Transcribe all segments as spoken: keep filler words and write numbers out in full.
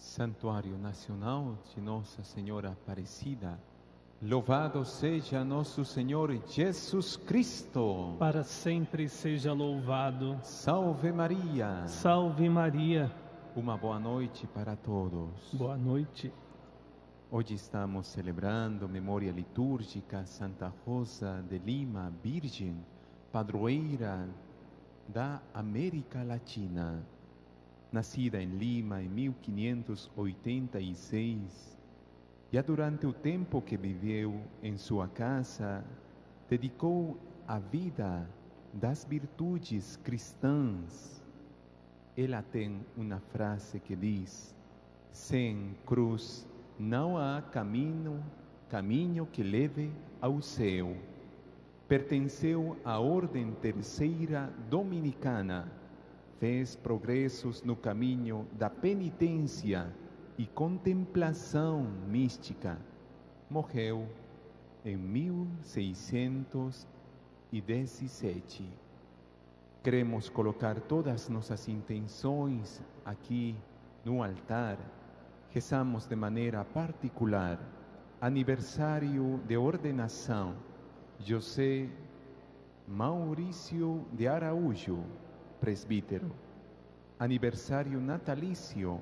Santuário Nacional de Nossa Senhora Aparecida. Louvado seja nosso Senhor Jesus Cristo. Para sempre seja louvado. Salve Maria. Salve Maria. Uma boa noite para todos. Boa noite. Hoje estamos celebrando memória litúrgica Santa Rosa de Lima, Virgem, padroeira da América Latina. Nascida em Lima em mil quinhentos e oitenta e seis, já durante o tempo que viveu em sua casa, dedicou a vida das virtudes cristãs. Ela tem uma frase que diz: sem cruz não há caminho, caminho que leve ao céu. Pertenceu à Ordem Terceira Dominicana, fez progressos no caminho da penitência e contemplação mística. Morreu em mil seiscentos e dezessete. Queremos colocar todas nossas intenções aqui no altar. Rezamos de maneira particular aniversário de ordenação José Maurício de Araújo, presbítero. Aniversário natalício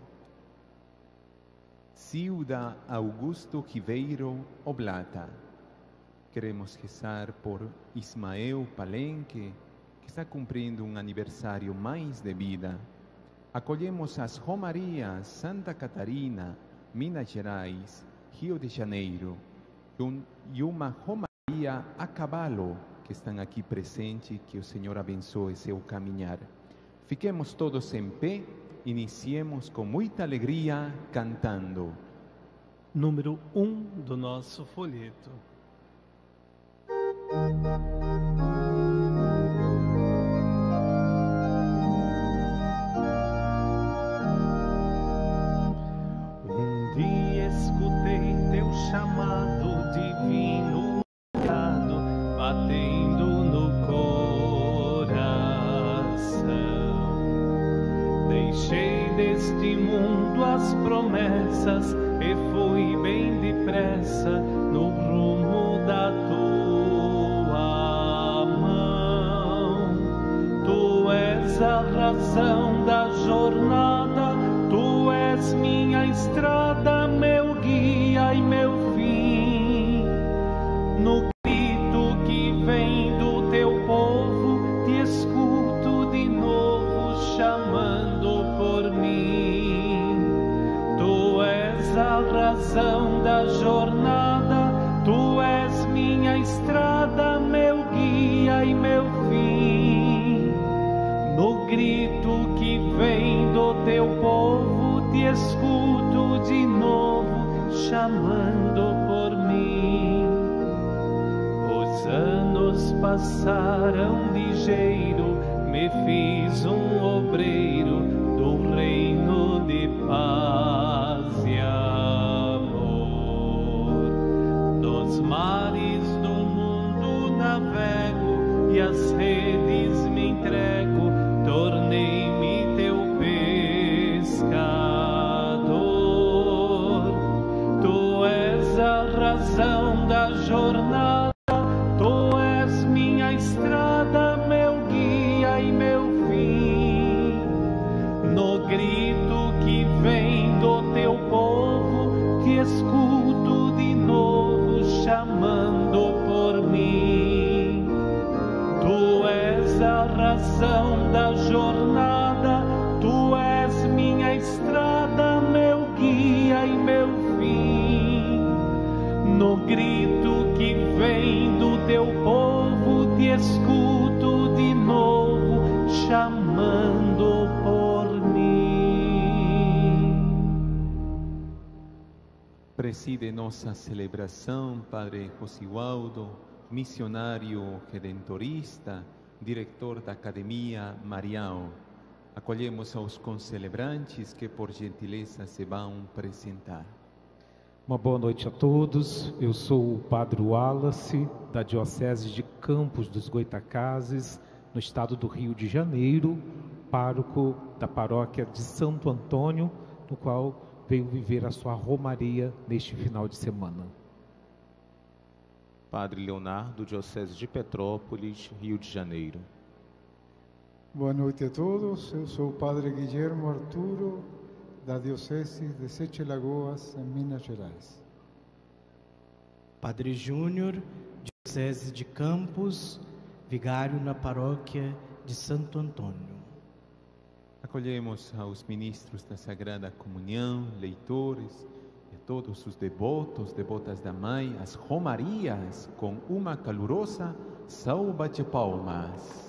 Silda Augusto Ribeiro Oblata. Queremos rezar por Ismael Palenque, que está cumprindo um aniversário mais de vida. Acolhemos as romarias Santa Catarina, Minas Gerais, Rio de Janeiro, e uma romaria a cavalo, que estão aqui presentes, que o Senhor abençoe seu caminhar. Fiquemos todos em pé. Iniciemos com muita alegria cantando. Número um do nosso folheto. Um dia escutei teu chamado divino, batendo no coração. Deixei deste mundo as promessas e fui bem depressa no rumo da tua mão. Tu és a razão da jornada, tu és minha estrada, meu guia e meu fim. No grito que vem do teu povo, te escuto de novo chamando por mim. Tu és a razão da jornada, tu és minha estrada, meu guia e meu fim. No grito que vem do teu povo, te escuto de novo chamando por mim. Os anos passaram ligeiro, me fiz um obreiro do reino de paz e amor. Dos mares do mundo navego e as redes me entrego, tornei-me teu pescador. Tu és a razão da jornada, tu és minha estrada, meu guia e meu fim. No grito que vem do teu povo, te escuto de novo chamando por mim. Tu és a razão da jornada, tu és minha estrada, meu guia e meu fim. No grito que vem do teu povo, te escuto de novo chamando por mim. Preside nossa celebração Padre José Waldo, missionário redentorista, diretor da Academia Marial. Acolhemos aos concelebrantes que por gentileza se vão apresentar. Uma boa noite a todos. Eu sou o Padre Wallace, da Diocese de Campos dos Goitacazes, no estado do Rio de Janeiro, pároco da paróquia de Santo Antônio, no qual veio viver a sua romaria neste final de semana. Padre Leonardo, Diocese de Petrópolis, Rio de Janeiro. Boa noite a todos, eu sou o Padre Guillermo Arturo, da Diocese de Sete Lagoas, em Minas Gerais. Padre Júnior, Diocese de Campos, vigário na paróquia de Santo Antônio. Acolhemos aos ministros da Sagrada Comunhão, leitores e a todos os devotos, devotas da Mãe, as romarias com uma calorosa salva de palmas.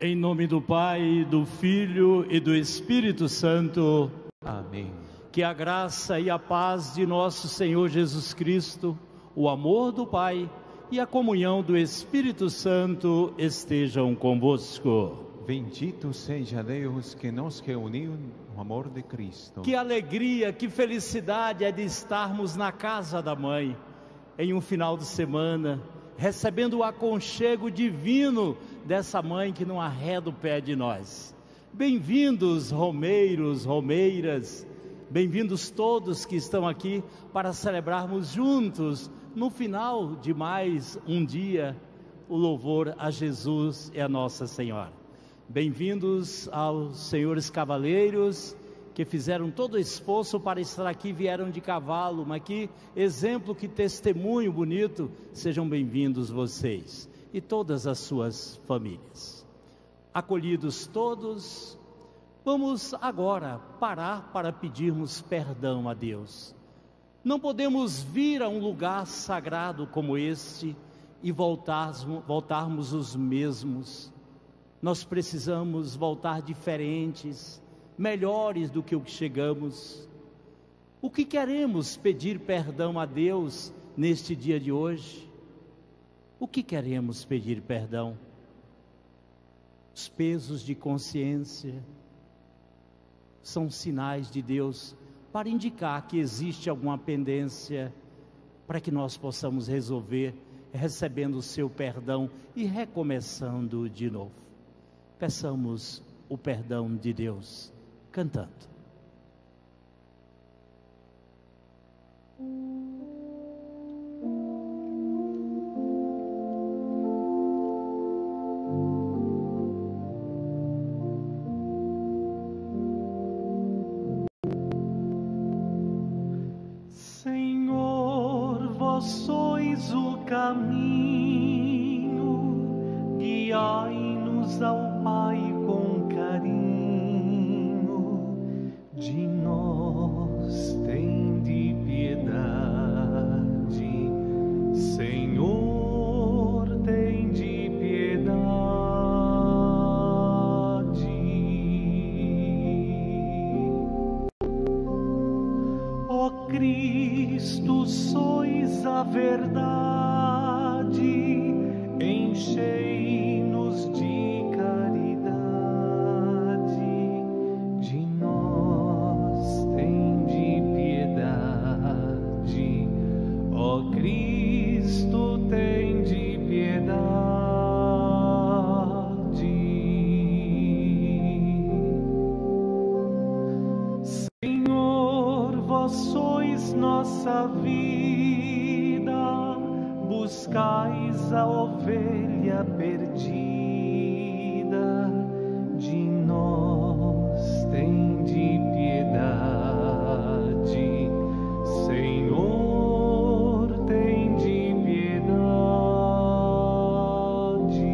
Em nome do Pai, do Filho e do Espírito Santo. Amém. Que a graça e a paz de nosso Senhor Jesus Cristo, o amor do Pai e a comunhão do Espírito Santo estejam convosco. Bendito seja Deus que nos reuniu no amor de Cristo. Que alegria, que felicidade é de estarmos na casa da Mãe, em um final de semana, recebendo o aconchego divino dessa mãe que não arreda o pé de nós. Bem-vindos, romeiros, romeiras, bem-vindos todos que estão aqui para celebrarmos juntos, no final de mais um dia, o louvor a Jesus e a Nossa Senhora. Bem-vindos aos senhores cavaleiros que fizeram todo o esforço para estar aqui, vieram de cavalo, mas que exemplo, que testemunho bonito, sejam bem-vindos vocês e todas as suas famílias. Acolhidos todos, vamos agora parar para pedirmos perdão a Deus. Não podemos vir a um lugar sagrado como este e voltarmos, voltarmos os mesmos. Nós precisamos voltar diferentes, melhores do que o que chegamos. O que queremos pedir perdão a Deus neste dia de hoje? O que queremos pedir perdão? Os pesos de consciência são sinais de Deus para indicar que existe alguma pendência, para que nós possamos resolver, recebendo o seu perdão e recomeçando de novo. Peçamos o perdão de Deus cantando. Senhor, vós sois o caminho, guiai-nos ao Pai com carinho, de nós tende piedade, Senhor, tende piedade. Ó Cristo, sois a verdade, enchei-nos de vida, buscais a ovelha perdida, de nós tende piedade, Senhor, tende piedade.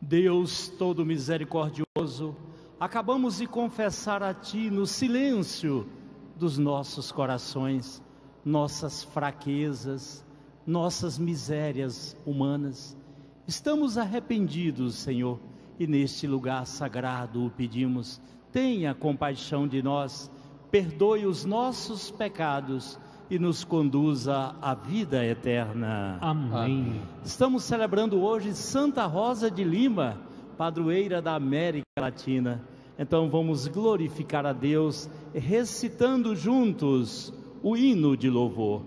Deus todo misericordioso, acabamos de confessar a Ti, no silêncio dos nossos corações, nossas fraquezas, nossas misérias humanas. Estamos arrependidos, Senhor, e neste lugar sagrado o pedimos. Tenha compaixão de nós, perdoe os nossos pecados e nos conduza à vida eterna. Amém. Estamos celebrando hoje Santa Rosa de Lima, padroeira da América Latina. Então vamos glorificar a Deus recitando juntos o hino de louvor.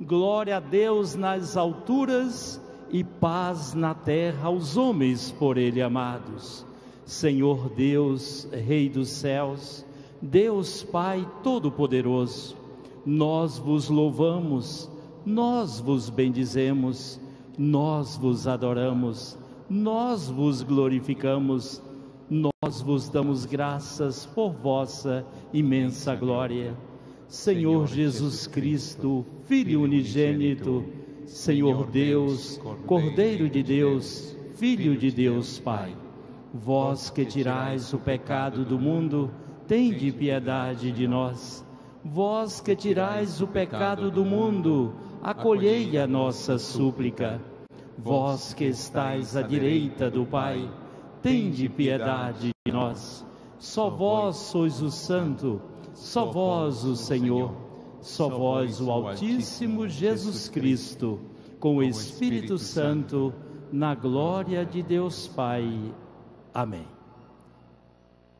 Glória a Deus nas alturas e paz na terra aos homens por ele amados. Senhor Deus, Rei dos céus, Deus Pai Todo-Poderoso, nós vos louvamos, nós vos bendizemos, nós vos adoramos, nós vos glorificamos, nós vos damos graças por vossa imensa glória. Senhor Jesus Cristo, Filho unigênito, Senhor Deus, Cordeiro de Deus, Filho de Deus Pai, vós que tirais o pecado do mundo, tende piedade de nós. Vós que tirais o pecado do mundo, acolhei a nossa súplica. Vós que estais à direita do Pai, tende piedade de nós. Só vós sois o Santo, só vós o Senhor, só vós o Altíssimo Jesus Cristo, com o Espírito Santo, na glória de Deus Pai. Amém.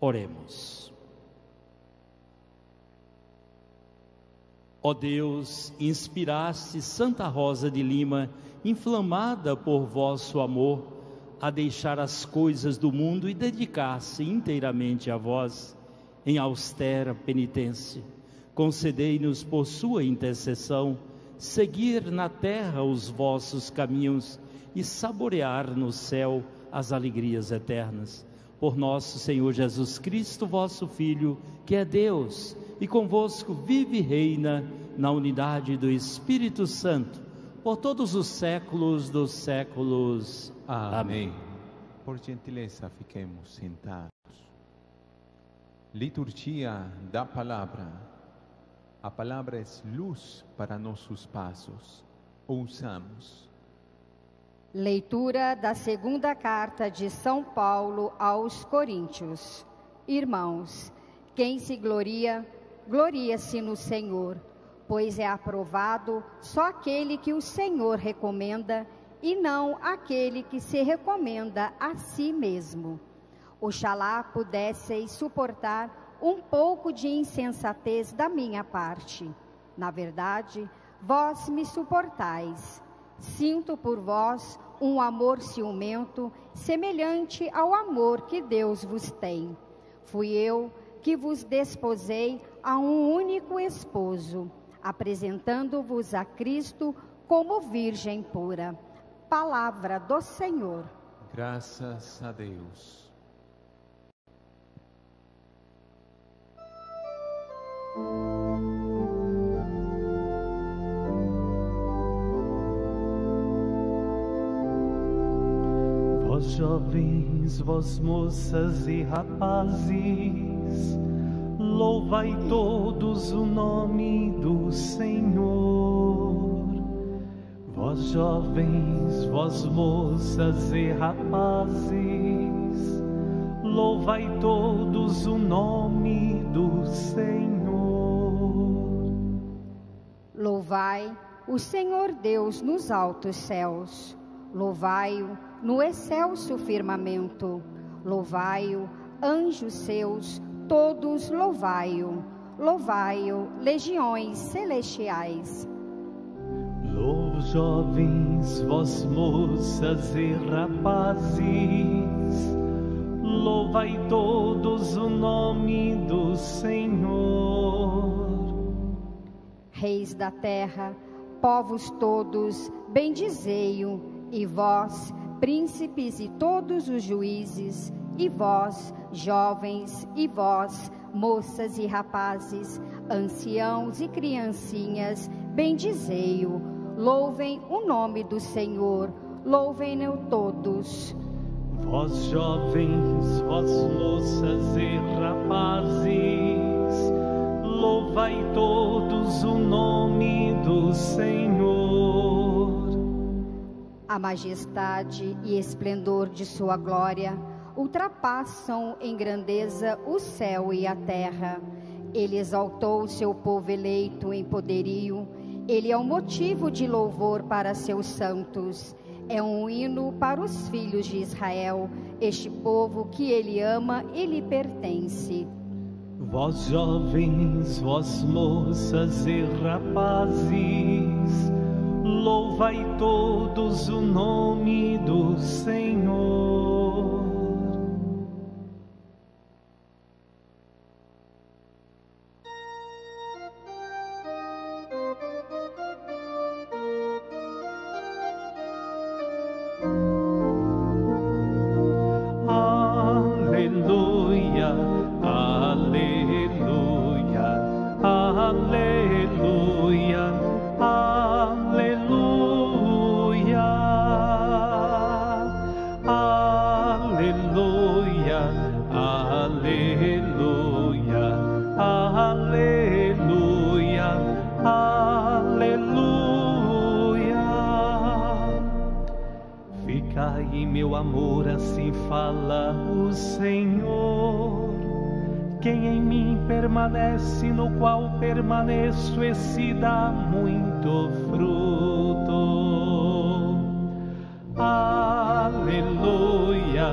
Oremos. Ó Deus, inspiraste Santa Rosa de Lima, inflamada por vosso amor, a deixar as coisas do mundo e dedicar-se inteiramente a vós, em austera penitência. Concedei-nos por sua intercessão, seguir na terra os vossos caminhos e saborear no céu as alegrias eternas. Por nosso Senhor Jesus Cristo, vosso Filho, que é Deus, e convosco vive e reina na unidade do Espírito Santo, por todos os séculos dos séculos. Amém. Amém. Por gentileza, fiquemos sentados. Liturgia da palavra. A palavra é luz para nossos passos. Ouçamos. Leitura da segunda carta de São Paulo aos Coríntios. Irmãos, quem se gloria, gloria-se no Senhor, pois é aprovado só aquele que o Senhor recomenda e não aquele que se recomenda a si mesmo. Oxalá pudesseis suportar um pouco de insensatez da minha parte. Na verdade, vós me suportais. Sinto por vós um amor ciumento, semelhante ao amor que Deus vos tem. Fui eu que vos desposei a um único esposo, apresentando-vos a Cristo como virgem pura. Palavra do Senhor. Graças a Deus. Vós jovens, vós moças e rapazes, louvai todos o nome do Senhor. Vós jovens, vós moças e rapazes, louvai todos o nome do Senhor. Louvai o Senhor Deus nos altos céus, louvai-o no excelso firmamento, louvai-o, anjos seus, todos louvai-o, louvai-o, legiões celestiais. Louvo jovens, vós moças e rapazes, louvai todos o nome do Senhor. Reis da terra, povos todos, bendizei-o, e vós, príncipes e todos os juízes, e vós, jovens, e vós, moças e rapazes, anciãos e criancinhas, bendizei-o. Louvem o nome do Senhor, louvem-no todos. Vós jovens, vós moças e rapazes, louvai todos o nome do Senhor. A majestade e esplendor de sua glória ultrapassam em grandeza o céu e a terra. Ele exaltou o seu povo eleito em poderio. Ele é um motivo de louvor para seus santos. É um hino para os filhos de Israel, este povo que ele ama e lhe pertence. Vós jovens, vós moças e rapazes, louvai todos o nome do Senhor. Se dá muito fruto. Aleluia,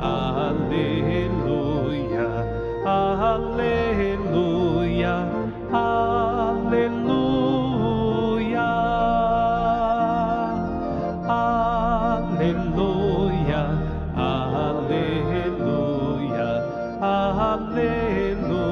aleluia, aleluia, aleluia, aleluia, aleluia, aleluia, aleluia.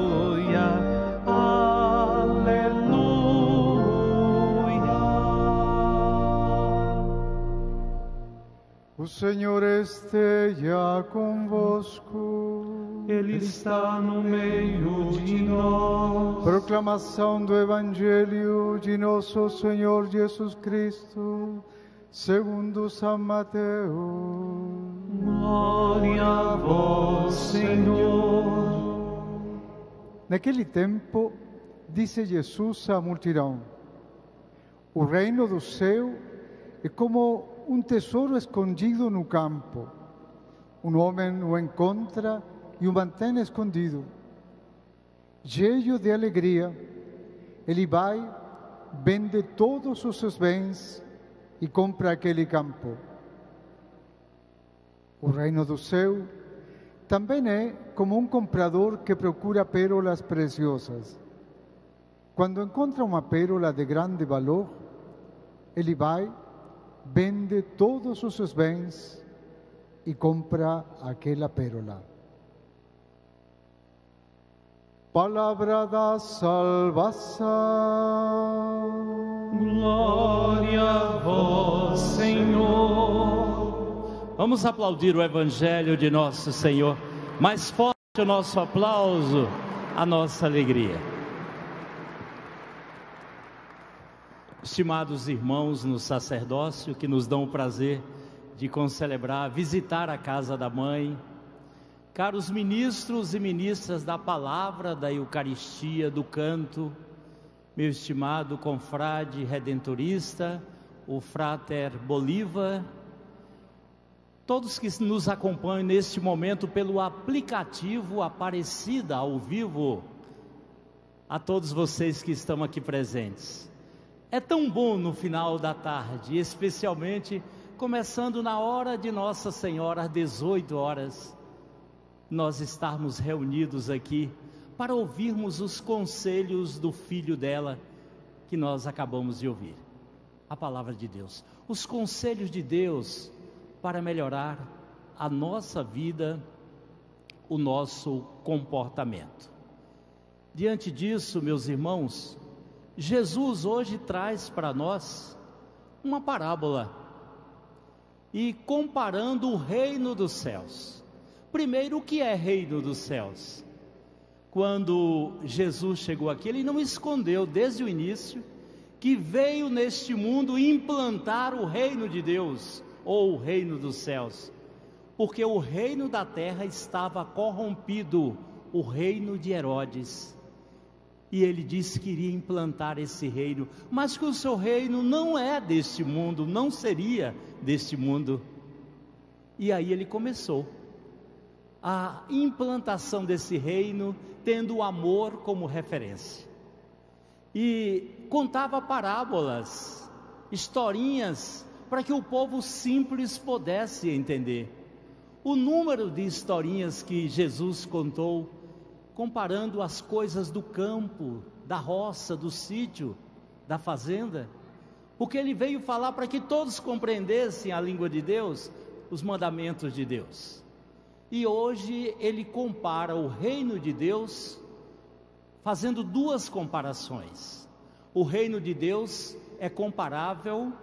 O Senhor esteja convosco. Ele está no meio de nós. Proclamação do Evangelho de nosso Senhor Jesus Cristo, segundo São Mateus. Glória a vós, Senhor. Naquele tempo, disse Jesus à multidão: o reino do céu é como um tesouro escondido no campo. Um homem o encontra e o mantém escondido. Cheio de alegria, ele vai, vende todos os seus bens e compra aquele campo. O reino do céu também é como um comprador que procura pérolas preciosas. Quando encontra uma pérola de grande valor, ele vai, vende todos os seus bens e compra aquela pérola. Palavra da salvação. Glória a vós, Senhor. Vamos aplaudir o Evangelho de nosso Senhor. Mais forte o nosso aplauso, a nossa alegria. Estimados irmãos no sacerdócio, que nos dão o prazer de concelebrar, visitar a casa da mãe, caros ministros e ministras da palavra, da Eucaristia, do canto, meu estimado confrade redentorista, o frater Bolívar, todos que nos acompanham neste momento pelo aplicativo Aparecida ao vivo, a todos vocês que estão aqui presentes. É tão bom no final da tarde, especialmente começando na hora de Nossa Senhora, às dezoito horas, nós estarmos reunidos aqui para ouvirmos os conselhos do filho dela que nós acabamos de ouvir. A palavra de Deus, os conselhos de Deus para melhorar a nossa vida, o nosso comportamento. Diante disso, meus irmãos, Jesus hoje traz para nós uma parábola e comparando o reino dos céus. Primeiro, o que é reino dos céus? Quando Jesus chegou aqui, ele não escondeu desde o início que veio neste mundo implantar o reino de Deus ou o reino dos céus, porque o reino da terra estava corrompido, o reino de Herodes. E ele disse que iria implantar esse reino, mas que o seu reino não é deste mundo, não seria deste mundo. E aí ele começou a implantação desse reino, tendo o amor como referência. E contava parábolas, historinhas, para que o povo simples pudesse entender. O número de historinhas que Jesus contou comparando as coisas do campo, da roça, do sítio, da fazenda, porque ele veio falar para que todos compreendessem a língua de Deus, os mandamentos de Deus. E hoje ele compara o reino de Deus, fazendo duas comparações. O reino de Deus é comparável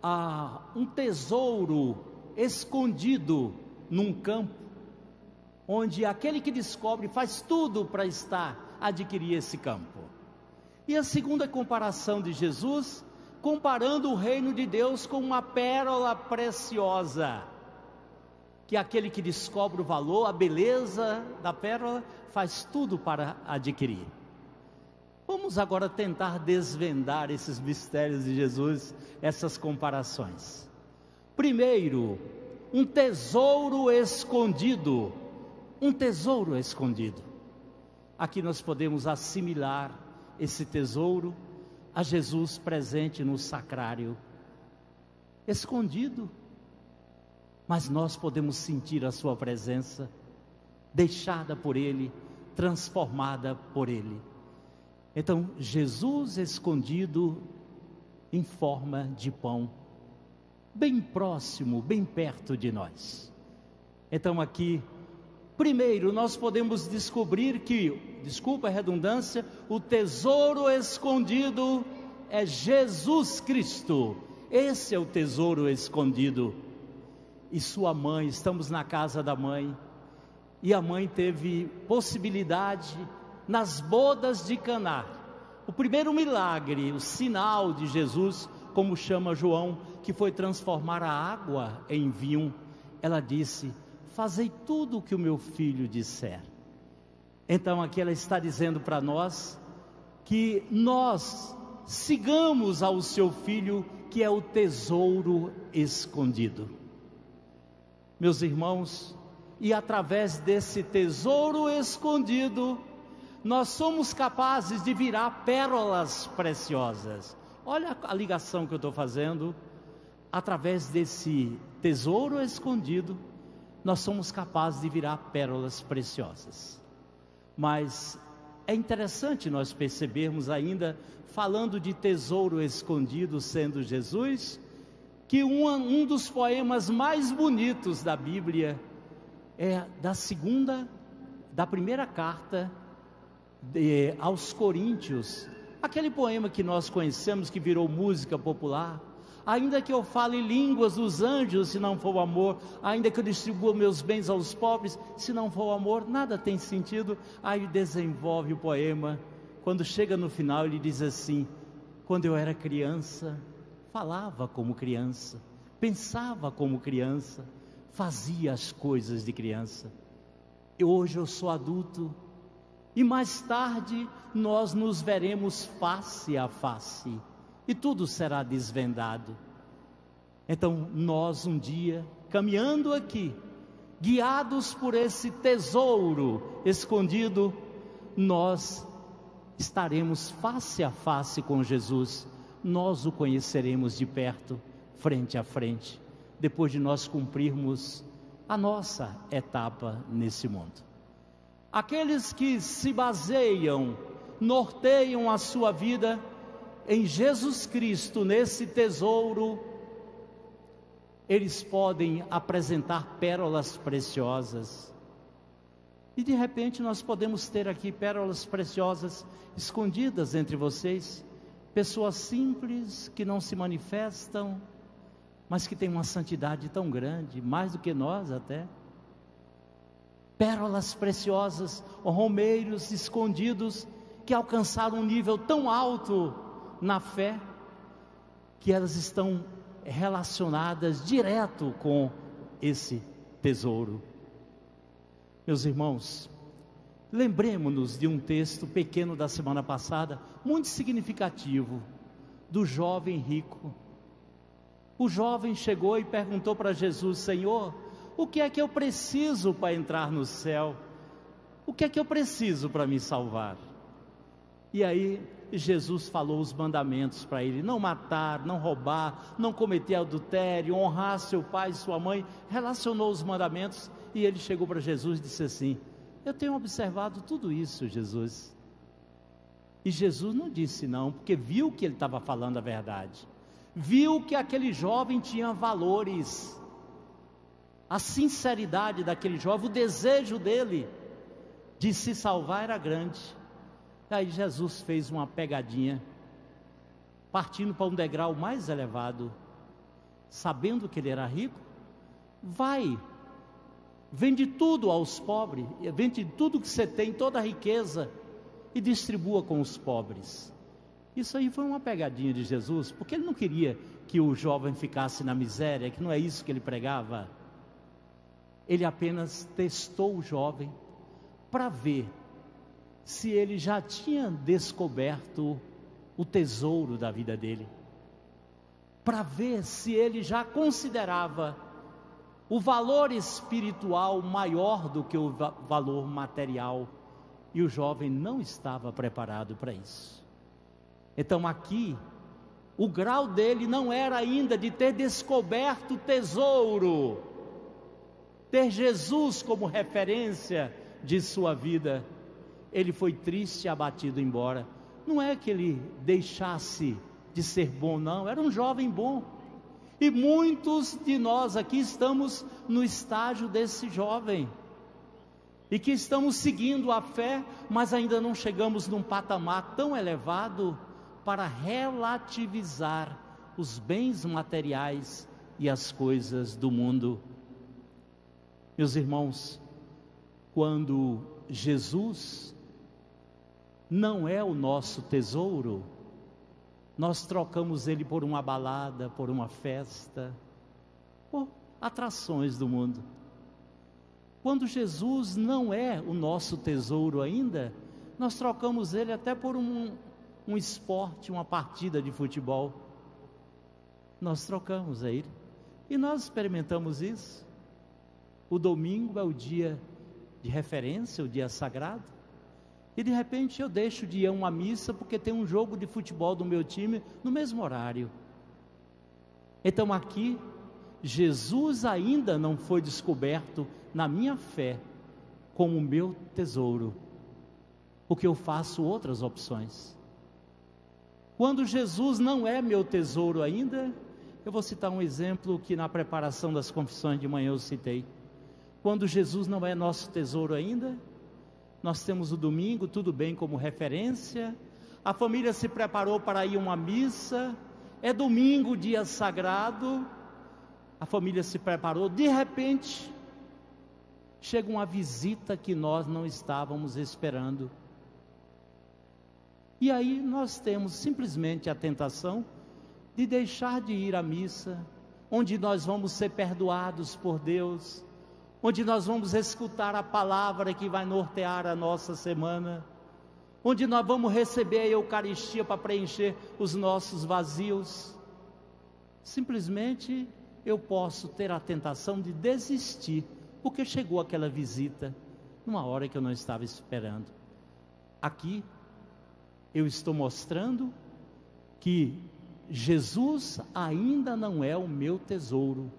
a um tesouro escondido num campo, onde aquele que descobre faz tudo para estar, adquirir esse campo. E a segunda comparação de Jesus, comparando o reino de Deus com uma pérola preciosa, que aquele que descobre o valor, a beleza da pérola, faz tudo para adquirir. Vamos agora tentar desvendar esses mistérios de Jesus, essas comparações. Primeiro, um tesouro escondido, um tesouro escondido. Aqui nós podemos assimilar esse tesouro a Jesus presente no sacrário, escondido, mas nós podemos sentir a sua presença, deixada por Ele, transformada por Ele. Então, Jesus escondido em forma de pão, bem próximo, bem perto de nós. Então aqui, primeiro nós podemos descobrir que, desculpa a redundância, o tesouro escondido é Jesus Cristo. Esse é o tesouro escondido. E sua mãe, estamos na casa da mãe, e a mãe teve possibilidade nas bodas de Caná, o primeiro milagre, o sinal de Jesus, como chama João, que foi transformar a água em vinho. Ela disse: fazei tudo o que o meu filho disser. Então aqui ela está dizendo para nós que nós sigamos ao seu filho, que é o tesouro escondido. Meus irmãos, e através desse tesouro escondido, nós somos capazes de virar pérolas preciosas. Olha a ligação que eu estou fazendo. Através desse tesouro escondido, nós somos capazes de virar pérolas preciosas. Mas é interessante nós percebermos ainda, falando de tesouro escondido sendo Jesus, que um, um dos poemas mais bonitos da Bíblia é da segunda, da primeira carta De, aos Coríntios, aquele poema que nós conhecemos, que virou música popular. Ainda que eu fale línguas dos anjos, se não for o amor, ainda que eu distribua meus bens aos pobres, se não for o amor, nada tem sentido. Aí desenvolve o poema, quando chega no final ele diz assim: quando eu era criança, falava como criança, pensava como criança, fazia as coisas de criança. Eu, hoje eu sou adulto, e mais tarde nós nos veremos face a face, e tudo será desvendado. Então nós um dia, caminhando aqui, guiados por esse tesouro escondido, nós estaremos face a face com Jesus. Nós o conheceremos de perto, frente a frente, depois de nós cumprirmos a nossa etapa nesse mundo. Aqueles que se baseiam, norteiam a sua vida em Jesus Cristo, nesse tesouro, eles podem apresentar pérolas preciosas. E de repente nós podemos ter aqui pérolas preciosas escondidas entre vocês, pessoas simples que não se manifestam, mas que têm uma santidade tão grande, mais do que nós até. Pérolas preciosas, romeiros escondidos, que alcançaram um nível tão alto na fé, que elas estão relacionadas direto com esse tesouro. Meus irmãos, lembremos-nos de um texto pequeno da semana passada, muito significativo, do jovem rico. O jovem chegou e perguntou para Jesus: Senhor, o que é que eu preciso para entrar no céu? O que é que eu preciso para me salvar? E aí Jesus falou os mandamentos para ele: não matar, não roubar, não cometer adultério, honrar seu pai e sua mãe. Relacionou os mandamentos, e ele chegou para Jesus e disse assim: Eu tenho observado tudo isso, Jesus. E Jesus não disse não, porque viu que ele estava falando a verdade. Viu que aquele jovem tinha valores. A sinceridade daquele jovem, o desejo dele de se salvar era grande. Aí Jesus fez uma pegadinha, partindo para um degrau mais elevado. Sabendo que ele era rico, vai, vende tudo aos pobres, vende tudo que você tem, toda a riqueza, e distribua com os pobres. Isso aí foi uma pegadinha de Jesus, porque ele não queria que o jovem ficasse na miséria, que não é isso que ele pregava. Ele apenas testou o jovem para ver se ele já tinha descoberto o tesouro da vida dele, para ver se ele já considerava o valor espiritual maior do que o valor material, e o jovem não estava preparado para isso. Então aqui, o grau dele não era ainda de ter descoberto o tesouro, ter Jesus como referência de sua vida. Ele foi triste e abatido embora. Não é que ele deixasse de ser bom, não, era um jovem bom, e muitos de nós aqui estamos no estágio desse jovem, e que estamos seguindo a fé, mas ainda não chegamos num patamar tão elevado para relativizar os bens materiais e as coisas do mundo. Meus irmãos, quando Jesus não é o nosso tesouro, nós trocamos ele por uma balada, por uma festa, por atrações do mundo. Quando Jesus não é o nosso tesouro ainda, nós trocamos ele até por um, um esporte, uma partida de futebol. Nós trocamos ele. E nós experimentamos isso. O domingo é o dia de referência, o dia sagrado. E de repente eu deixo de ir a uma missa porque tem um jogo de futebol do meu time no mesmo horário. Então aqui, Jesus ainda não foi descoberto na minha fé como o meu tesouro, porque eu faço outras opções. Quando Jesus não é meu tesouro ainda, eu vou citar um exemplo que na preparação das confissões de manhã eu citei. Quando Jesus não é nosso tesouro ainda, nós temos o domingo, tudo bem, como referência. A família se preparou para ir a uma missa. É domingo, dia sagrado. A família se preparou. De repente, chega uma visita que nós não estávamos esperando. E aí nós temos simplesmente a tentação de deixar de ir à missa, onde nós vamos ser perdoados por Deus, onde nós vamos escutar a palavra que vai nortear a nossa semana, onde nós vamos receber a Eucaristia para preencher os nossos vazios. Simplesmente eu posso ter a tentação de desistir, porque chegou aquela visita numa hora que eu não estava esperando. Aqui eu estou mostrando que Jesus ainda não é o meu tesouro,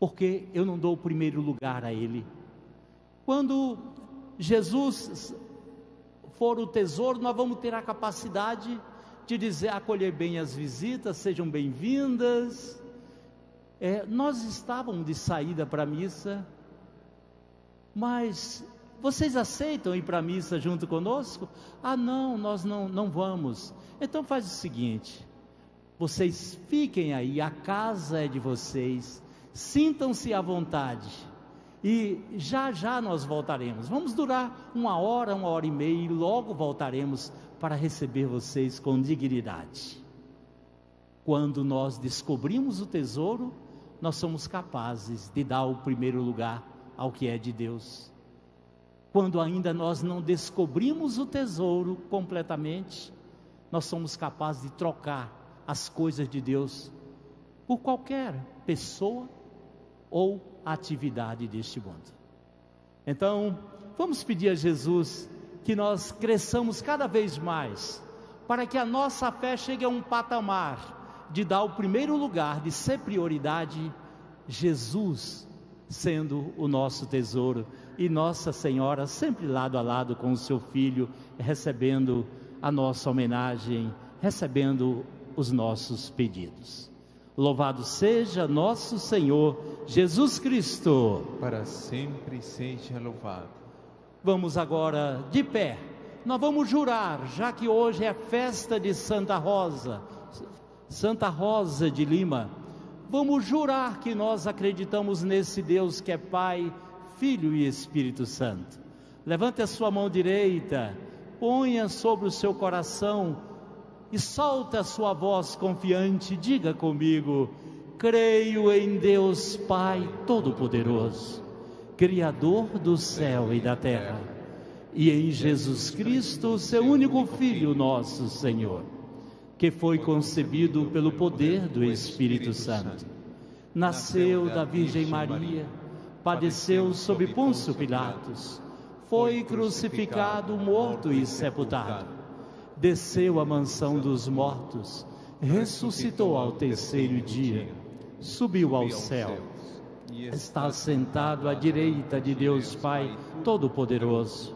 porque eu não dou o primeiro lugar a ele. Quando Jesus for o tesouro, nós vamos ter a capacidade de dizer, acolher bem as visitas, sejam bem-vindas. É, nós estávamos de saída para a missa, mas vocês aceitam ir para a missa junto conosco? Ah não, nós não, não vamos. Então faz o seguinte, vocês fiquem aí, a casa é de vocês, sintam-se à vontade, e já já nós voltaremos, vamos durar uma hora, uma hora e meia, e logo voltaremos para receber vocês com dignidade. Quando nós descobrimos o tesouro, nós somos capazes de dar o primeiro lugar ao que é de Deus. Quando ainda nós não descobrimos o tesouro completamente, nós somos capazes de trocar as coisas de Deus por qualquer pessoa ou atividade deste mundo. Então, vamos pedir a Jesus que nós cresçamos cada vez mais, para que a nossa fé chegue a um patamar de dar o primeiro lugar, de ser prioridade, Jesus sendo o nosso tesouro, e Nossa Senhora sempre lado a lado com o seu filho, recebendo a nossa homenagem, recebendo os nossos pedidos. Louvado seja nosso Senhor Jesus Cristo, para sempre seja louvado. Vamos agora de pé, nós vamos jurar, já que hoje é a festa de Santa Rosa, Santa Rosa de Lima. Vamos jurar que nós acreditamos nesse Deus que é Pai, Filho e Espírito Santo. Levante a sua mão direita, ponha sobre o seu coração e solta a sua voz confiante. Diga comigo: creio em Deus Pai Todo-Poderoso, Criador do céu e da terra, e em Jesus Cristo, seu único Filho, nosso Senhor, que foi concebido pelo poder do Espírito Santo, nasceu da Virgem Maria, padeceu sob Pôncio Pilatos, foi crucificado, morto e sepultado, desceu à mansão dos mortos, ressuscitou ao terceiro dia, subiu aos céus, está sentado à direita de Deus Pai Todo-Poderoso,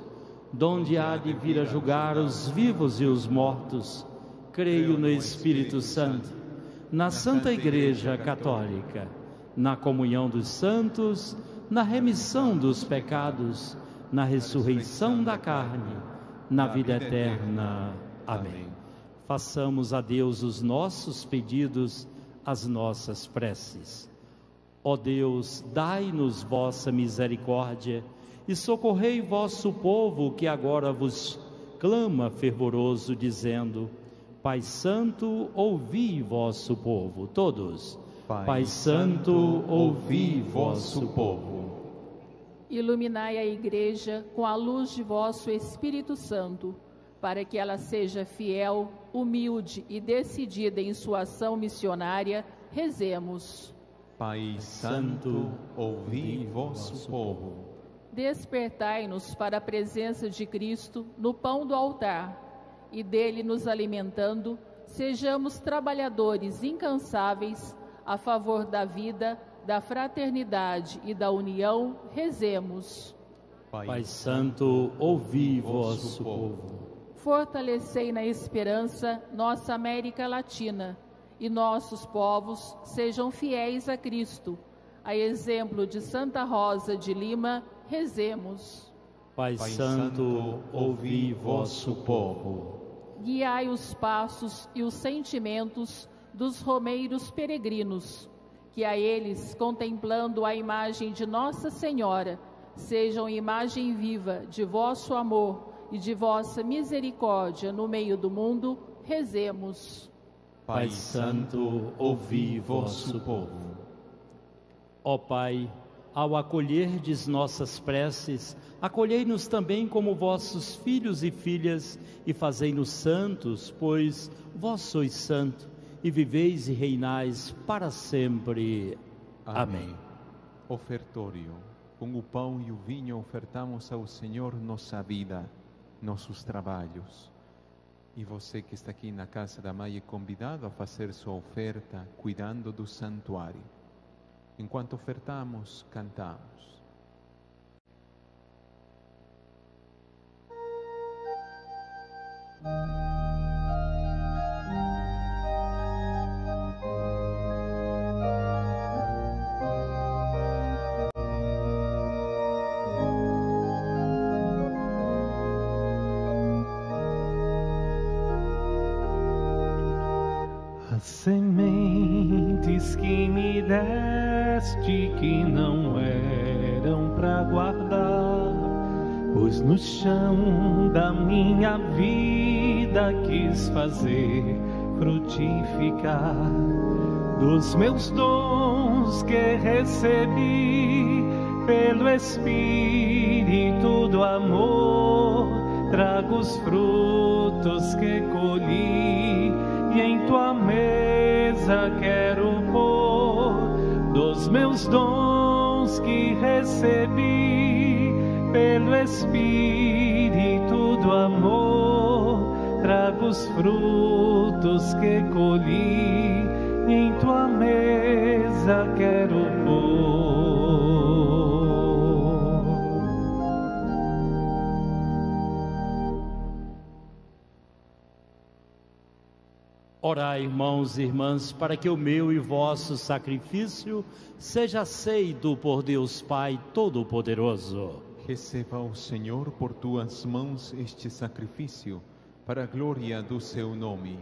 donde há de vir a julgar os vivos e os mortos. Creio no Espírito Santo, na Santa Igreja Católica, na comunhão dos santos, na remissão dos pecados, na ressurreição da carne, na vida eterna. Amém. Façamos a Deus os nossos pedidos, as nossas preces. Ó Deus, dai-nos vossa misericórdia e socorrei vosso povo que agora vos clama fervoroso, dizendo: Pai Santo, ouvi vosso povo. Todos: Pai, Pai Santo, ouvi vosso povo. Iluminai a Igreja com a luz de vosso Espírito Santo, para que ela seja fiel, humilde e decidida em sua ação missionária. Rezemos. Pai Santo, ouvi vosso povo. Despertai-nos para a presença de Cristo no pão do altar, e dele nos alimentando, sejamos trabalhadores incansáveis a favor da vida, da fraternidade e da união. Rezemos. Pai, Pai Santo, ouvi vosso povo. Fortalecei na esperança nossa América Latina, e nossos povos sejam fiéis a Cristo. A exemplo de Santa Rosa de Lima, rezemos. Pai, Pai Santo, ouvi vosso povo. Guiai os passos e os sentimentos dos romeiros peregrinos, que a eles, contemplando a imagem de Nossa Senhora, sejam imagem viva de vosso amor e de vossa misericórdia no meio do mundo. Rezemos. Pai Santo, ouvi vosso povo. Ó Pai, ao acolherdes nossas preces, acolhei-nos também como vossos filhos e filhas, e fazei-nos santos, pois vós sois santo, e viveis e reinais para sempre. Amém. Amém. Ofertório. Com o pão e o vinho ofertamos ao Senhor nossa vida, nossos trabalhos. E você que está aqui na casa da mãe é convidado a fazer sua oferta, cuidando do santuário. Enquanto ofertamos, cantamos. As sementes que me deste, que não eram para guardar, pois no chão da minha vida quis fazer frutificar. Dos meus dons que recebi pelo Espírito do amor, trago os frutos que colhi, e em tua mesa quero pôr. Dos meus dons que recebi pelo Espírito do amor, trago os frutos que colhi, e em tua mesa quero pôr. Orai, irmãos e irmãs, para que o meu e vosso sacrifício seja aceito por Deus Pai Todo-Poderoso. Receba o Senhor por tuas mãos este sacrifício, para a glória do seu nome,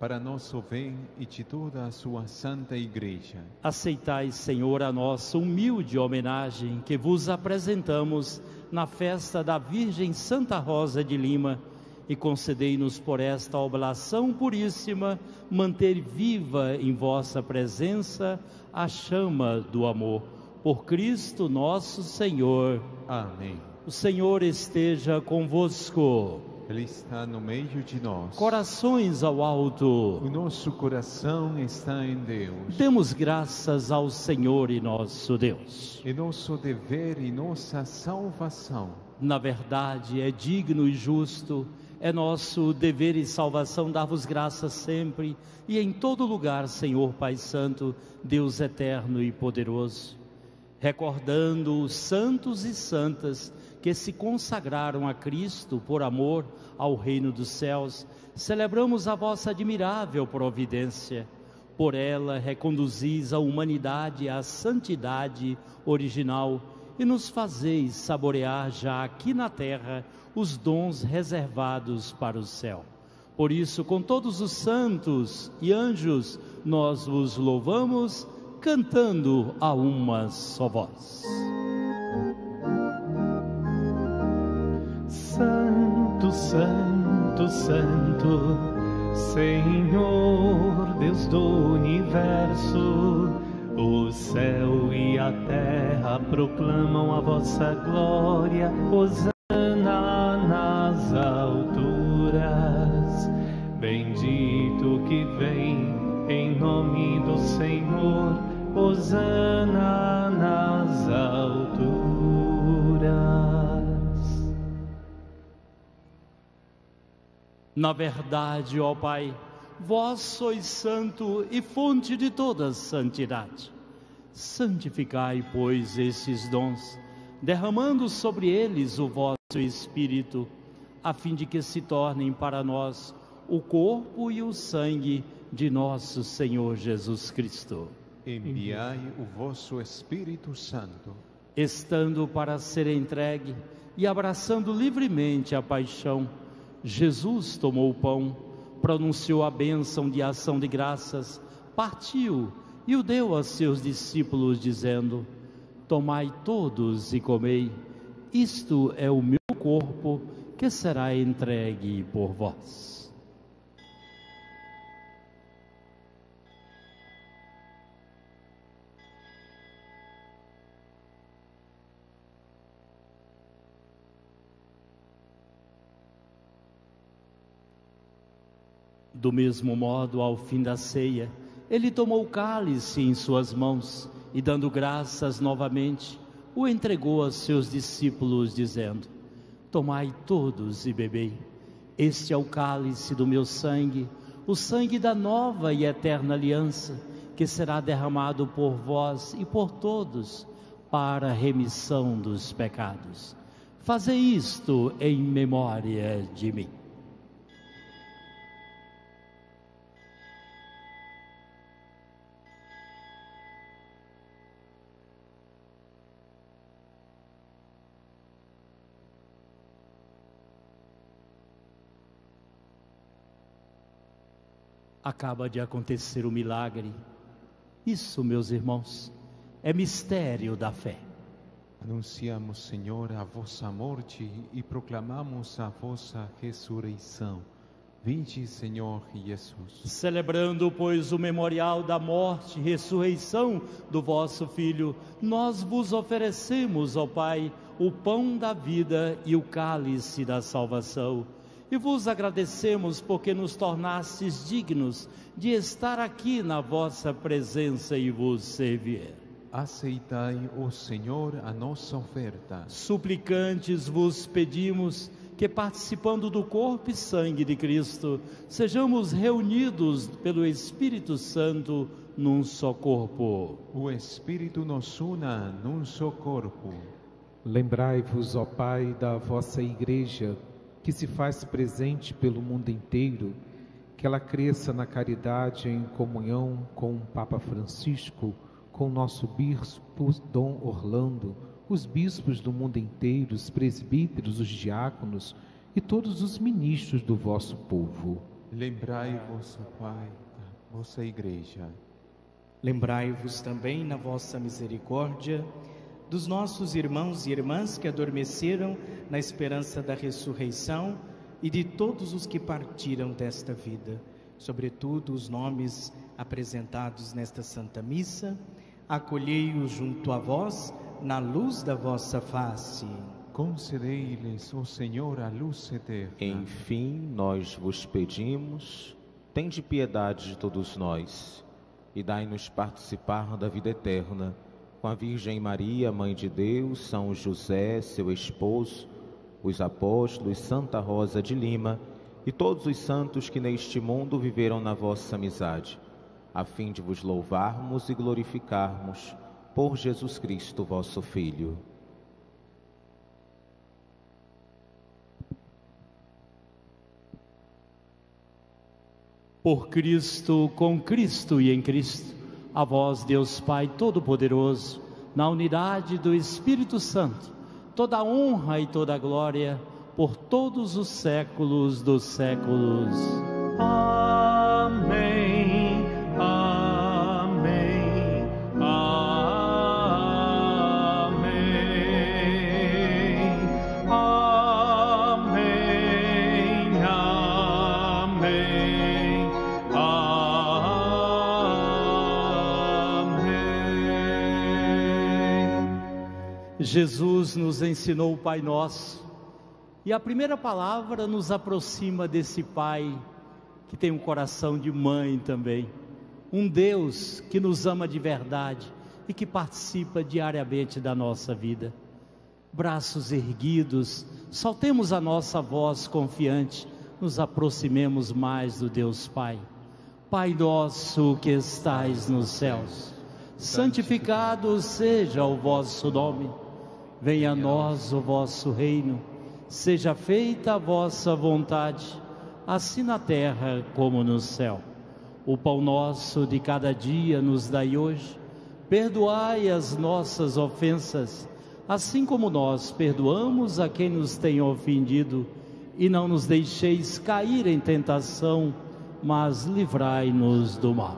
para nosso bem e de toda a sua santa igreja. Aceitai, Senhor, a nossa humilde homenagem que vos apresentamos na festa da Virgem Santa Rosa de Lima, e concedei-nos por esta oblação puríssima manter viva em vossa presença a chama do amor. Por Cristo nosso Senhor. Amém. O Senhor esteja convosco. Ele está no meio de nós. Corações ao alto. O nosso coração está em Deus. Demos graças ao Senhor e nosso Deus. É nosso dever e nossa salvação. Na verdade, é digno e justo. É nosso dever e salvação dar-vos graças sempre e em todo lugar, Senhor Pai Santo, Deus eterno e poderoso, recordando os santos e santas que se consagraram a Cristo por amor ao reino dos céus, celebramos a vossa admirável providência. Por ela reconduzis a humanidade à santidade original e nos fazeis saborear já aqui na terra os dons reservados para o céu. Por isso, com todos os santos e anjos, nós vos louvamos, cantando a uma só voz. Santo, santo, santo, Senhor Deus do universo, o céu e a terra proclamam a vossa glória, Hosana nas alturas. Bendito que vem em nome do Senhor, Hosana nas alturas. Na verdade, ó Pai, vós sois santo e fonte de toda santidade. Santificai, pois, esses dons, derramando sobre eles o vosso Espírito, a fim de que se tornem para nós o corpo e o sangue de nosso Senhor Jesus Cristo. Enviai o vosso Espírito Santo. Estando para ser entregue e abraçando livremente a paixão, Jesus tomou o pão, pronunciou a bênção de ação de graças, partiu e o deu a seus discípulos, dizendo: tomai todos e comei, isto é o meu corpo que será entregue por vós. Do mesmo modo, ao fim da ceia, ele tomou o cálice em suas mãos e, dando graças novamente, o entregou a seus discípulos, dizendo: tomai todos e bebei, este é o cálice do meu sangue, o sangue da nova e eterna aliança, que será derramado por vós e por todos para a remissão dos pecados. Fazei isto em memória de mim. Acaba de acontecer o milagre. Isso, meus irmãos, é mistério da fé. Anunciamos, Senhor, a vossa morte e proclamamos a vossa ressurreição. Vinde, Senhor Jesus. Celebrando, pois, o memorial da morte e ressurreição do vosso Filho, nós vos oferecemos, ó Pai, o pão da vida e o cálice da salvação. E vos agradecemos porque nos tornastes dignos de estar aqui na vossa presença e vos servir. Aceitai, ó Senhor, a nossa oferta. Suplicantes vos pedimos que, participando do corpo e sangue de Cristo, sejamos reunidos pelo Espírito Santo num só corpo. O Espírito nos una num só corpo. Lembrai-vos, ó Pai, da vossa Igreja, que se faz presente pelo mundo inteiro, que ela cresça na caridade em comunhão com o Papa Francisco, com o nosso bispo Dom Orlando, os bispos do mundo inteiro, os presbíteros, os diáconos e todos os ministros do vosso povo. Lembrai-vos, Pai, da vossa igreja. Lembrai-vos também, na vossa misericórdia, dos nossos irmãos e irmãs que adormeceram na esperança da ressurreição e de todos os que partiram desta vida, sobretudo os nomes apresentados nesta Santa Missa. Acolhei-os junto a vós, na luz da vossa face. Concedei-lhes, ó Senhor, a luz eterna. Enfim, nós vos pedimos, tende piedade de todos nós e dai-nos participar da vida eterna, com a Virgem Maria, Mãe de Deus, São José, seu esposo, os apóstolos, Santa Rosa de Lima e todos os santos que neste mundo viveram na vossa amizade, a fim de vos louvarmos e glorificarmos por Jesus Cristo, vosso Filho. Por Cristo, com Cristo e em Cristo, a vós, Deus Pai Todo-Poderoso, na unidade do Espírito Santo, toda a honra e toda a glória, por todos os séculos dos séculos. Amém, amém, amém, amém, amém. Jesus nos ensinou o Pai Nosso, e a primeira palavra nos aproxima desse Pai que tem um coração de mãe também, um Deus que nos ama de verdade e que participa diariamente da nossa vida. Braços erguidos, soltemos a nossa voz confiante, nos aproximemos mais do Deus Pai. Pai nosso que estais nos céus, santificado seja o vosso nome. Venha a nós o vosso reino, seja feita a vossa vontade, assim na terra como no céu. O pão nosso de cada dia nos dai hoje, perdoai as nossas ofensas, assim como nós perdoamos a quem nos tem ofendido, e não nos deixeis cair em tentação, mas livrai-nos do mal.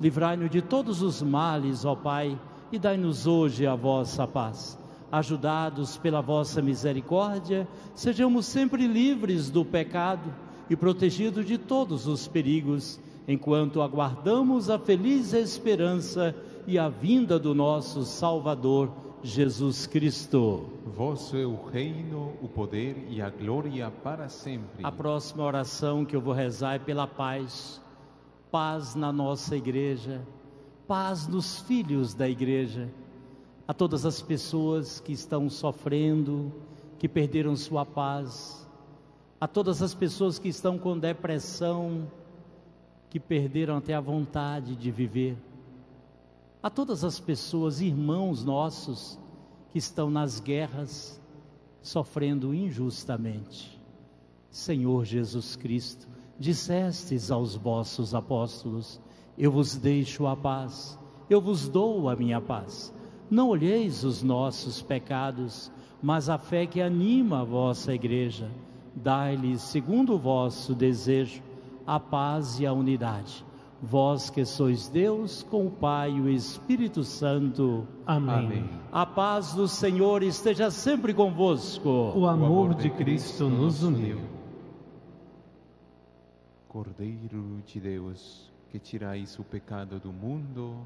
Livrai-nos de todos os males, ó Pai, e dai-nos hoje a vossa paz. Ajudados pela vossa misericórdia, sejamos sempre livres do pecado e protegidos de todos os perigos, enquanto aguardamos a feliz esperança e a vinda do nosso Salvador, Jesus Cristo. Vosso é o reino, o poder e a glória para sempre. A próxima oração que eu vou rezar é pela paz. Paz na nossa igreja, paz nos filhos da igreja, a todas as pessoas que estão sofrendo, que perderam sua paz, a todas as pessoas que estão com depressão, que perderam até a vontade de viver, a todas as pessoas, irmãos nossos, que estão nas guerras, sofrendo injustamente. Senhor Jesus Cristo, dissestes aos vossos apóstolos, eu vos deixo a paz, eu vos dou a minha paz. Não olheis os nossos pecados, mas a fé que anima a vossa igreja. Dai-lhe, segundo o vosso desejo, a paz e a unidade. Vós que sois Deus, com o Pai e o Espírito Santo. Amém. Amém. A paz do Senhor esteja sempre convosco. O amor de Cristo nos uniu. Cordeiro de Deus, que tirais o pecado do mundo...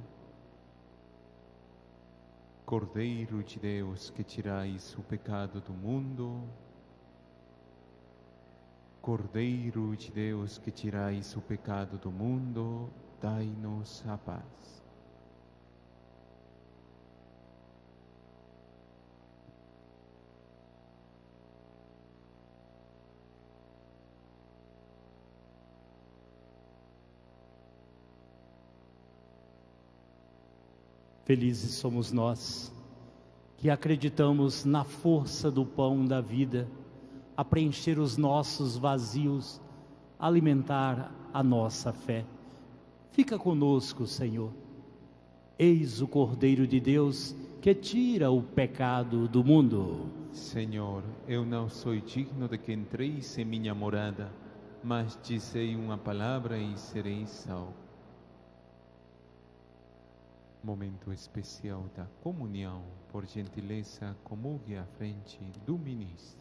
Cordeiro de Deus, que tirais o pecado do mundo. Cordeiro de Deus, que tirais o pecado do mundo, dai-nos a paz. Felizes somos nós, que acreditamos na força do pão da vida, a preencher os nossos vazios, a alimentar a nossa fé. Fica conosco, Senhor. Eis o Cordeiro de Deus que tira o pecado do mundo. Senhor, eu não sou digno de que entreis em minha morada, mas dizei uma palavra e serei salvo. Momento especial da comunhão, por gentileza, comungue à frente do ministro.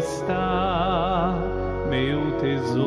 Está meu tesouro.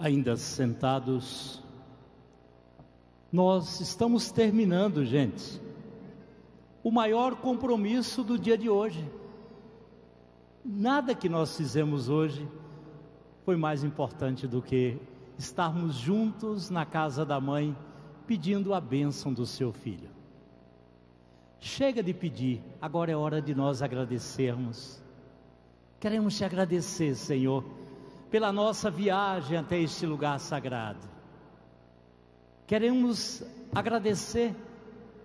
Ainda sentados, nós estamos terminando, gente, o maior compromisso do dia de hoje. Nada que nós fizemos hoje foi mais importante do que estarmos juntos na casa da mãe, pedindo a bênção do seu filho. Chega de pedir, agora é hora de nós agradecermos. Queremos te agradecer, Senhor, pela nossa viagem até este lugar sagrado. Queremos agradecer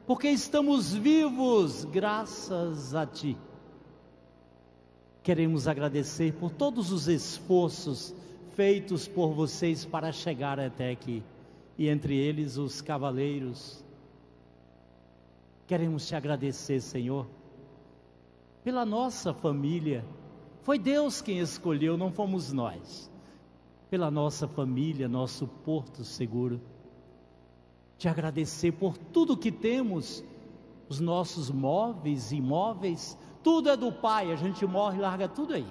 porque estamos vivos graças a Ti. Queremos agradecer por todos os esforços feitos por vocês para chegar até aqui, e entre eles os cavaleiros. Queremos te agradecer, Senhor, pela nossa família. Foi Deus quem escolheu, não fomos nós. Pela nossa família, nosso porto seguro. Te agradecer por tudo que temos, os nossos móveis, imóveis. Tudo é do Pai, a gente morre e larga tudo aí.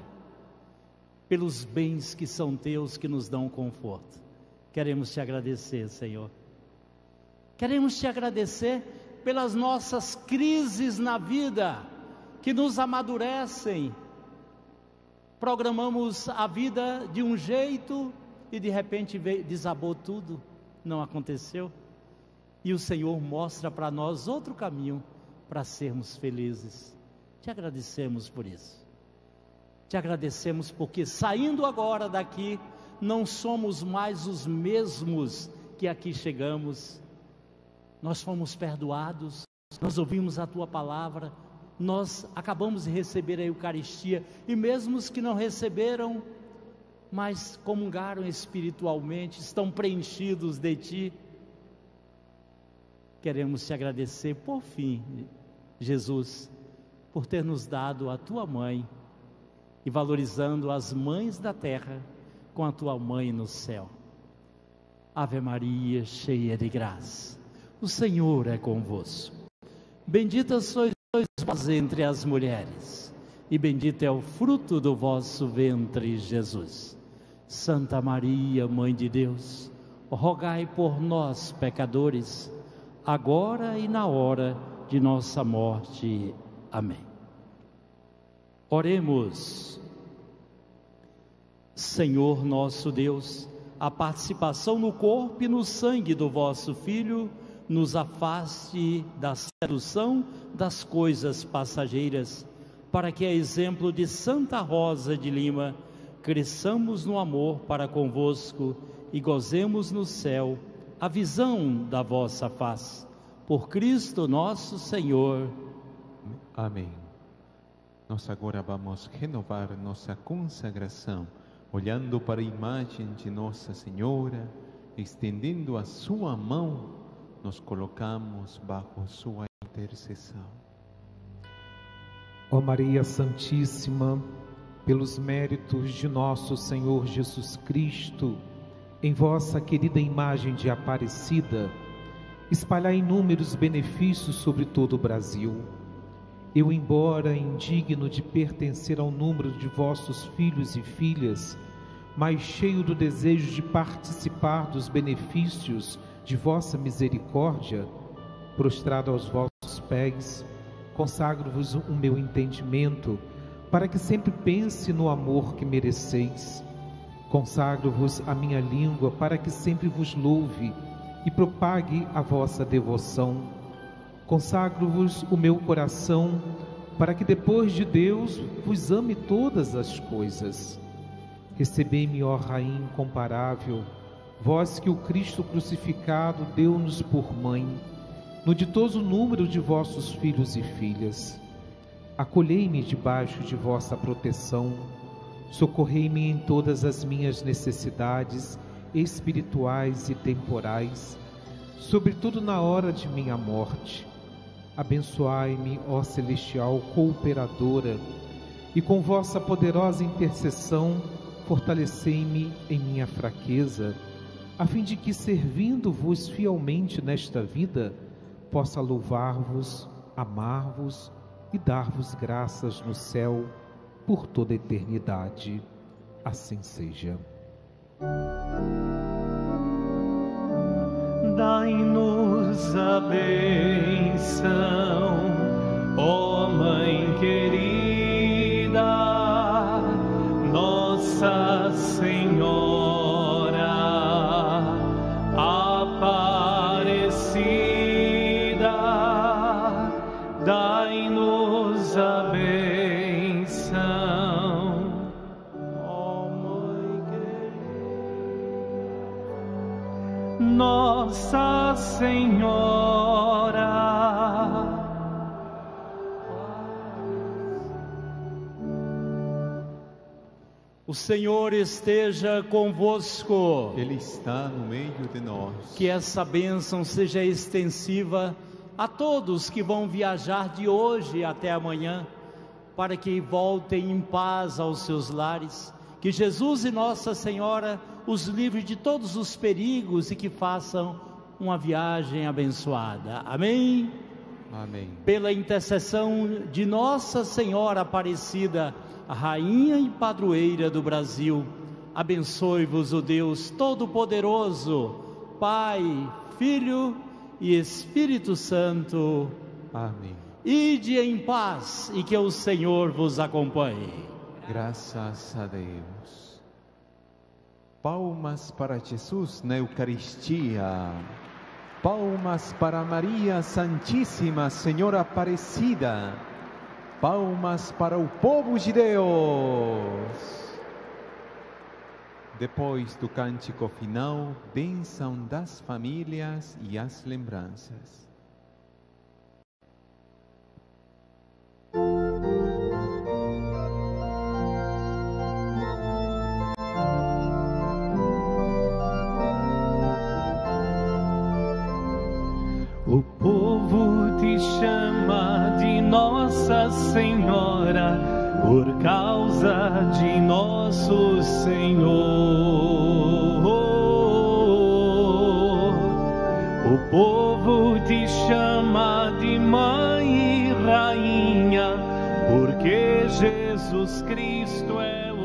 Pelos bens que são teus, que nos dão conforto. Queremos te agradecer, Senhor. Queremos te agradecer pelas nossas crises na vida, que nos amadurecem. Programamos a vida de um jeito e de repente veio, desabou tudo, não aconteceu. E o Senhor mostra para nós outro caminho para sermos felizes. Te agradecemos por isso. Te agradecemos porque saindo agora daqui, não somos mais os mesmos que aqui chegamos. Nós fomos perdoados, nós ouvimos a Tua palavra, nós acabamos de receber a Eucaristia, e mesmo os que não receberam, mas comungaram espiritualmente, estão preenchidos de Ti. Queremos Te agradecer por fim, Jesus, por ter nos dado a Tua Mãe, e valorizando as mães da terra com a Tua Mãe no céu. Ave Maria, cheia de graça, o Senhor é convosco. Bendita sois vós entre as mulheres, e bendito é o fruto do vosso ventre, Jesus. Santa Maria, Mãe de Deus, rogai por nós, pecadores, agora e na hora de nossa morte. Amém. Oremos. Senhor nosso Deus, a participação no corpo e no sangue do vosso Filho nos afaste da sedução das coisas passageiras, para que, a exemplo de Santa Rosa de Lima, cresçamos no amor para convosco e gozemos no céu a visão da vossa face. Por Cristo nosso Senhor. Amém. Nós agora vamos renovar nossa consagração, olhando para a imagem de Nossa Senhora, estendendo a sua mão, nos colocamos bajo sua intercessão. Ó Maria Santíssima, pelos méritos de nosso Senhor Jesus Cristo, em vossa querida imagem de Aparecida, espalhai inúmeros benefícios sobre todo o Brasil. Eu, embora indigno de pertencer ao número de vossos filhos e filhas, mas cheio do desejo de participar dos benefícios de vossa misericórdia, prostrado aos vossos pés, consagro-vos o meu entendimento, para que sempre pense no amor que mereceis. Consagro-vos a minha língua, para que sempre vos louve e propague a vossa devoção. Consagro-vos o meu coração, para que depois de Deus vos ame todas as coisas. Recebei-me, ó Rainha incomparável, vós que o Cristo crucificado deu-nos por mãe, no ditoso número de vossos filhos e filhas. Acolhei-me debaixo de vossa proteção, socorrei-me em todas as minhas necessidades espirituais e temporais, sobretudo na hora de minha morte. Abençoai-me, ó celestial cooperadora, e com vossa poderosa intercessão, fortalecei-me em minha fraqueza, a fim de que, servindo-vos fielmente nesta vida, possa louvar-vos, amar-vos e dar-vos graças no céu por toda a eternidade. Assim seja. dai-nos a bênção, ó Mãe querida, Nossa Senhora Aparecida, dai-nos a bênção. Nossa Senhora, o Senhor esteja convosco. Ele está no meio de nós. Que essa bênção seja extensiva a todos que vão viajar de hoje até amanhã, para que voltem em paz aos seus lares. Que Jesus e Nossa Senhora os livre de todos os perigos e que façam uma viagem abençoada. Amém? Amém. Pela intercessão de Nossa Senhora Aparecida, Rainha e Padroeira do Brasil, abençoe-vos o Deus Todo-Poderoso, Pai, Filho e Espírito Santo. Amém. Ide em paz e que o Senhor vos acompanhe. Graças a Deus. Palmas para Jesus na Eucaristia. Palmas para Maria Santíssima, Senhora Aparecida. Palmas para o povo de Deus. Depois do cântico final, bênção das famílias e as lembranças. O povo te chama de Nossa Senhora, por causa de nosso Senhor. O povo te chama de Mãe e Rainha, porque Jesus Cristo é o